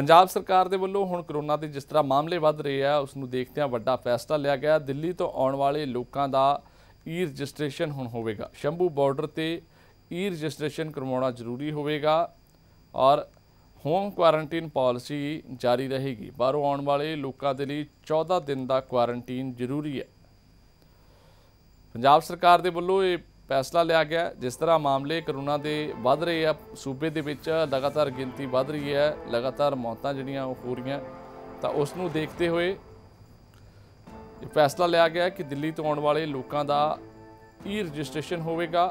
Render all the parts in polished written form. पंजाब सरकार के वलों हुण करोना के जिस तरह मामले वध रहे हैं उसनूं देखदे वड्डा फैसला लिया गया। दिल्ली तो आने वाले लोगों का ई रजिस्ट्रेशन हुण होवेगा। शंभू बॉर्डर ते ई रजिस्ट्रेशन करवाना जरूरी होवेगा और होम क्वारंटीन पॉलिसी जारी रहेगी। बाहरों आने वाले लोगों के लिए 14 दिन का क्वारंटीन जरूरी है। पंजाब सरकार के वलों ये फैसला लिया गया। जिस तरह मामले करोना के बढ़ रहे हैं, सूबे के विच लगातार गिनती बढ़ रही है, लगातार मौतां जिहड़ियां हो रही हैं, तो उसनूं देखते हुए फैसला लिया गया कि दिल्ली तो आने वाले लोगों का ई रजिस्ट्रेशन होवेगा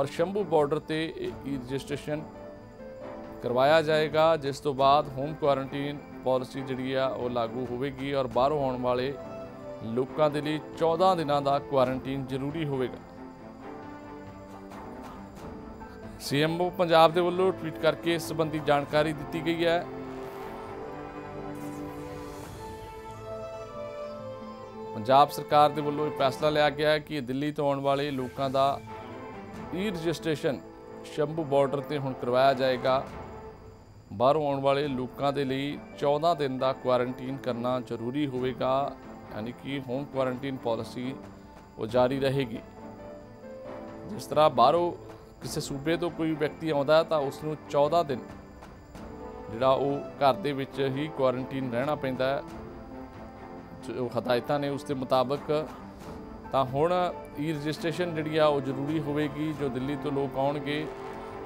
और शंभू बॉर्डर ते ई रजिस्ट्रेशन करवाया जाएगा, जिस तो बाद होम क्वारंटीन पॉलिसी जिहड़ी आ वो लागू होवेगी और बाहरों आने वाले लोगों के लिए 14 दिन का क्वारंटीन जरूरी होवेगा। सीएमओ पंजाब के वलों ट्वीट करके इस संबंधी जानकारी दी गई है। पंजाब सरकार के वलों फैसला लिया गया है कि दिल्ली तो आने वाले लोगों का ई रजिस्ट्रेशन शंभू बॉर्डर ते हुण करवाया जाएगा। बाहरों आने वाले लोगों के लिए 14 दिन का क्वारंटीन करना जरूरी होगा, यानी कि होम क्वारंटीन पॉलिसी वो जारी रहेगी। जिस तरह बाहरों किसी सूबे तो कोई व्यक्ति आता है तो उसनूं 14 दिन जिहड़ा वो घर दे विच ही क्वारंटीन रहना पैंदा है, जो हदायतां ने उसके मुताबक। तो हुण ई रजिस्ट्रेशन जिहड़ी आ वो जरूरी होवेगी। जो दिल्ली तो लोग आउणगे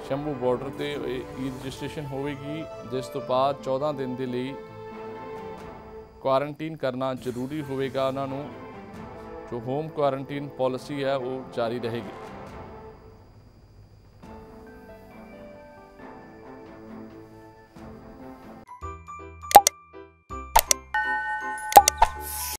शंभू बॉर्डर ते ई रजिस्ट्रेशन होवेगी, जिस तो बाद 14 दिन के लिए क्वारंटीन करना जरूरी होवेगा। उन्हां नूं जो होम क्वारंटीन पॉलिसी है वो जारी रहेगी।